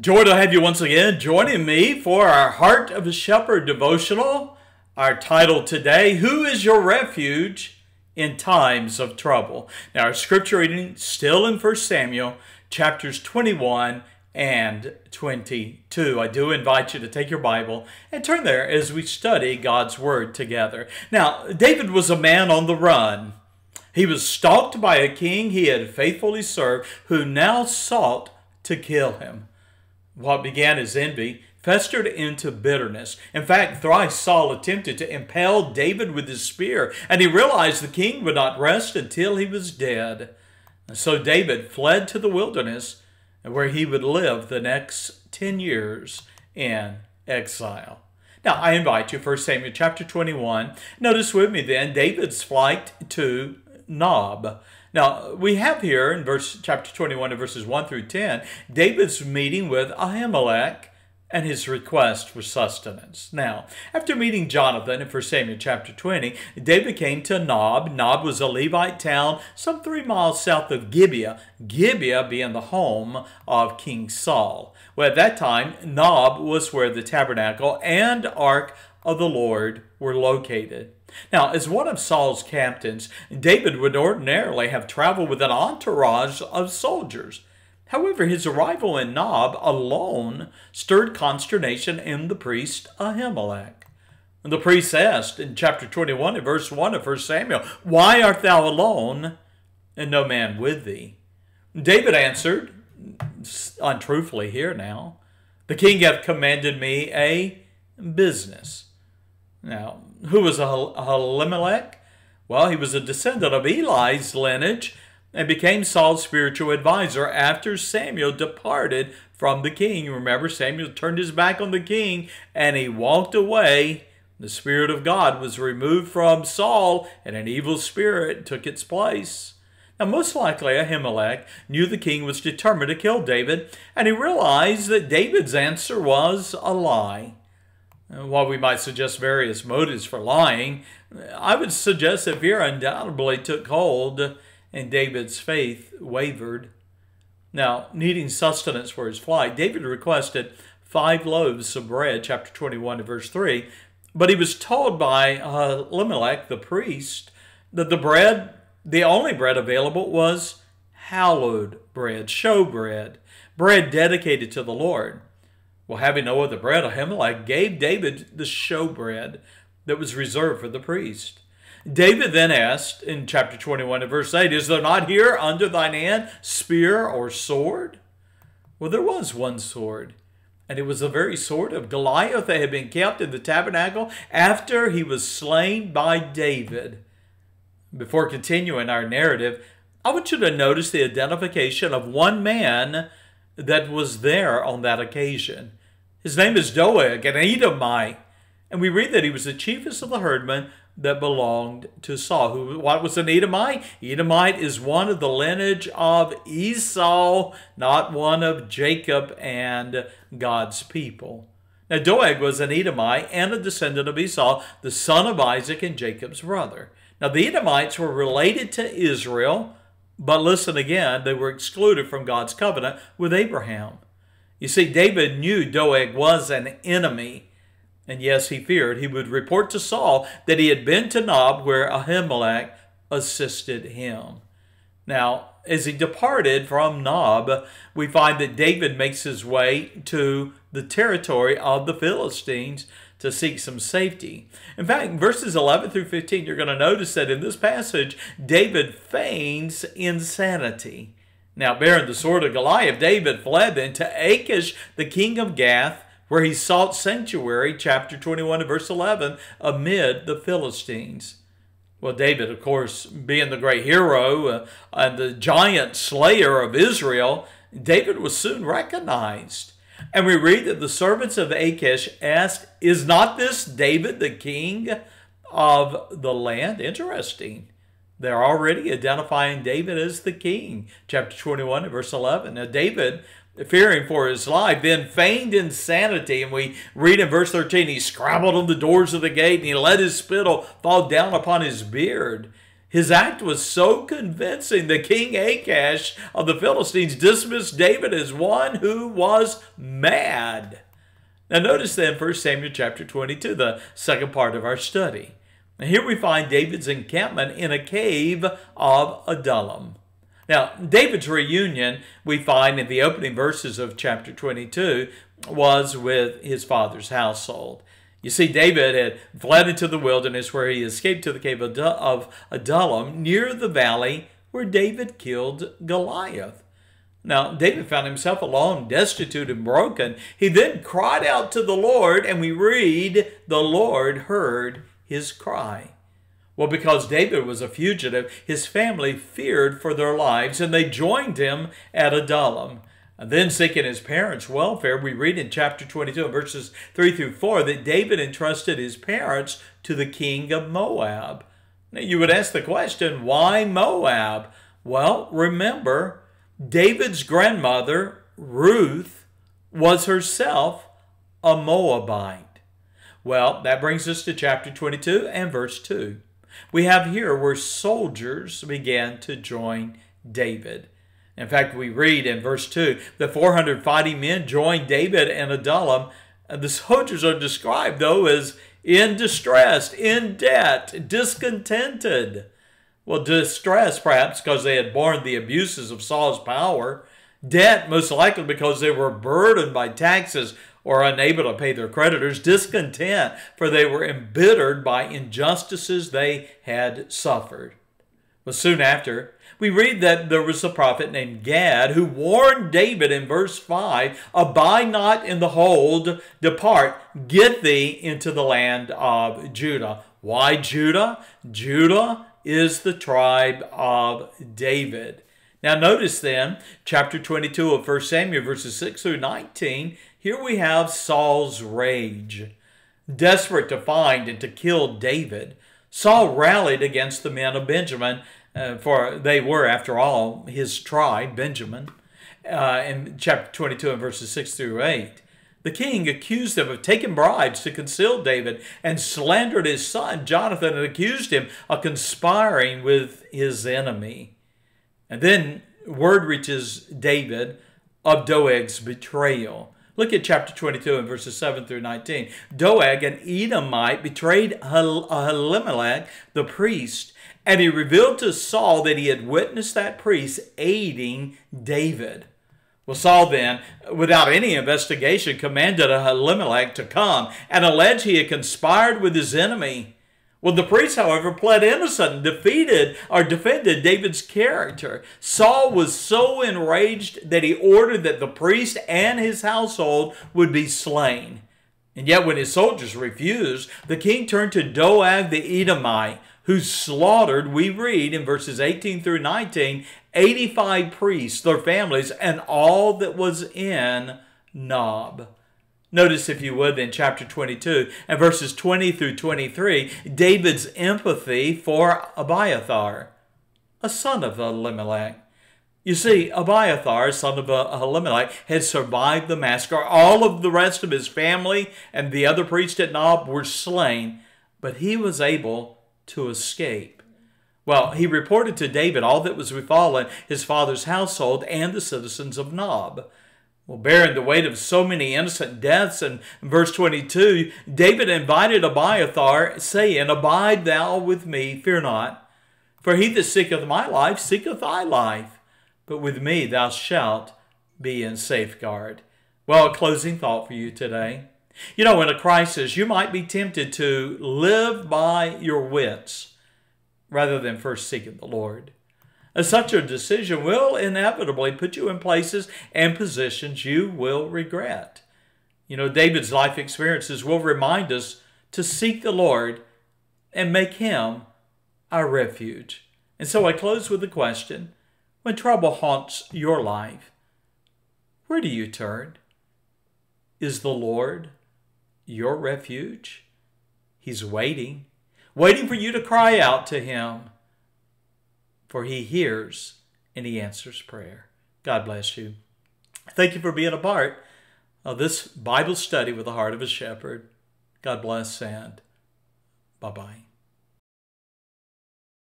Joy to have you once again joining me for our Heart of a Shepherd devotional. Our title today, Who is Your Refuge in Times of Trouble? Now, our scripture reading still in First Samuel, chapters 21 and 22. I do invite you to take your Bible and turn there as we study God's Word together. Now, David was a man on the run. He was stalked by a king he had faithfully served, who now sought to kill him. What began as envy festered into bitterness. In fact, thrice Saul attempted to impale David with his spear, and he realized the king would not rest until he was dead. And so David fled to the wilderness, where he would live the next 10 years in exile. Now, I invite you, 1 Samuel chapter 21. Notice with me then, David's flight to Nob. Now, we have here in chapter 21 and verses 1 through 10, David's meeting with Ahimelech and his request for sustenance. Now, after meeting Jonathan in 1 Samuel chapter 20, David came to Nob. Nob was a Levite town some 3 miles south of Gibeah, Gibeah being the home of King Saul. Well, at that time, Nob was where the tabernacle and ark of the Lord were located. Now, as one of Saul's captains, David would ordinarily have traveled with an entourage of soldiers. However, his arrival in Nob alone stirred consternation in the priest Ahimelech. The priest asked in chapter 21 and verse 1 of 1 Samuel, "Why art thou alone, and no man with thee?" David answered, untruthfully here now, "The king hath commanded me a business." Now, who was Ahimelech? Well, he was a descendant of Eli's lineage and became Saul's spiritual advisor after Samuel departed from the king. Remember, Samuel turned his back on the king and he walked away. The Spirit of God was removed from Saul and an evil spirit took its place. Now, most likely Ahimelech knew the king was determined to kill David, and he realized that David's answer was a lie. While we might suggest various motives for lying, I would suggest that fear undoubtedly took hold and David's faith wavered. Now, needing sustenance for his flight, David requested 5 loaves of bread, chapter 21 to verse 3, but he was told by Ahimelech, the priest, that the bread, the only bread available, was hallowed bread, show bread, bread dedicated to the Lord. Well, having no other bread, Ahimelech gave David the showbread that was reserved for the priest. David then asked in chapter 21 and verse 8, "Is there not here under thine hand spear or sword?" Well, there was one sword, and it was the very sword of Goliath that had been kept in the tabernacle after he was slain by David. Before continuing our narrative, I want you to notice the identification of one man that was there on that occasion. His name is Doeg, an Edomite. And we read that he was the chiefest of the herdmen that belonged to Saul. What was an Edomite? Edomite is one of the lineage of Esau, not one of Jacob and God's people. Now, Doeg was an Edomite and a descendant of Esau, the son of Isaac and Jacob's brother. Now, the Edomites were related to Israel, but listen again, they were excluded from God's covenant with Abraham. You see, David knew Doeg was an enemy. And yes, he feared he would report to Saul that he had been to Nob where Ahimelech assisted him. Now, as he departed from Nob, we find that David makes his way to the territory of the Philistines to seek some safety. In fact, verses 11 through 15, you're going to notice that in this passage, David feigns insanity. Now, bearing the sword of Goliath, David fled then to Achish, the king of Gath, where he sought sanctuary, chapter 21 and verse 11, amid the Philistines. Well, David, of course, being the great hero and the giant slayer of Israel, David was soon recognized. And we read that the servants of Achish asked, "Is not this David the king of the land?" Interesting. They're already identifying David as the king. Chapter 21 and verse 11. Now David, fearing for his life, then feigned insanity. And we read in verse 13, he scrambled on the doors of the gate and he let his spittle fall down upon his beard. His act was so convincing that King Achish of the Philistines dismissed David as one who was mad. Now notice then 1 Samuel chapter 22, the second part of our study. Now here we find David's encampment in a cave of Adullam. Now David's reunion, we find in the opening verses of chapter 22, was with his father's household. You see, David had fled into the wilderness where he escaped to the cave of Adullam near the valley where David killed Goliath. Now, David found himself alone, destitute and broken. He then cried out to the Lord, and we read, the Lord heard his cry. Well, because David was a fugitive, his family feared for their lives, and they joined him at Adullam. And then seeking his parents' welfare, we read in chapter 22, verses 3 through 4, that David entrusted his parents to the king of Moab. Now, you would ask the question, why Moab? Well, remember, David's grandmother, Ruth, was herself a Moabite. Well, that brings us to chapter 22 and verse 2. We have here where soldiers began to join David. In fact, we read in verse 2, the 400 fighting men joined David and Adullam. The soldiers are described, though, as in distress, in debt, discontented. Well, distress, perhaps, because they had borne the abuses of Saul's power. Debt, most likely, because they were burdened by taxes or unable to pay their creditors. Discontent, for they were embittered by injustices they had suffered. But soon after, we read that there was a prophet named Gad who warned David in verse 5, abide not in the hold, depart, get thee into the land of Judah. Why Judah? Judah is the tribe of David. Now notice then, chapter 22 of 1 Samuel, verses 6 through 19, here we have Saul's rage. Desperate to find and to kill David, Saul rallied against the men of Benjamin, for they were, after all, his tribe, Benjamin, in chapter 22 and verses 6 through 8. The king accused them of taking bribes to conceal David and slandered his son, Jonathan, and accused him of conspiring with his enemy. And then word reaches David of Doeg's betrayal. Look at chapter 22 and verses 7 through 19. Doeg, an Edomite, betrayed Ahimelech, the priest, and he revealed to Saul that he had witnessed that priest aiding David. Well, Saul then, without any investigation, commanded Ahimelech to come and alleged he had conspired with his enemy. Well, the priest, however, pled innocent and defended David's character. Saul was so enraged that he ordered that the priest and his household would be slain. And yet when his soldiers refused, the king turned to Doeg the Edomite, who slaughtered, we read in verses 18 through 19, 85 priests, their families, and all that was in Nob. Notice, if you would, in chapter 22 and verses 20 through 23, David's empathy for Abiathar, a son of Ahimelech. You see, Abiathar, son of Ahimelech, had survived the massacre. All of the rest of his family and the other priests at Nob were slain, but he was able to escape. Well, he reported to David all that was befallen his father's household and the citizens of Nob. Well, bearing the weight of so many innocent deaths, in verse 22, David invited Abiathar, saying, abide thou with me, fear not. For he that seeketh my life seeketh thy life. But with me thou shalt be in safeguard. Well, a closing thought for you today. You know, in a crisis, you might be tempted to live by your wits rather than first seeking the Lord. Such a decision will inevitably put you in places and positions you will regret. You know, David's life experiences will remind us to seek the Lord and make Him our refuge. And so I close with the question, when trouble haunts your life, where do you turn? Is the Lord your refuge? He's waiting, waiting for you to cry out to Him. For He hears and He answers prayer. God bless you. Thank you for being a part of this Bible study with the Heart of a Shepherd. God bless and bye-bye.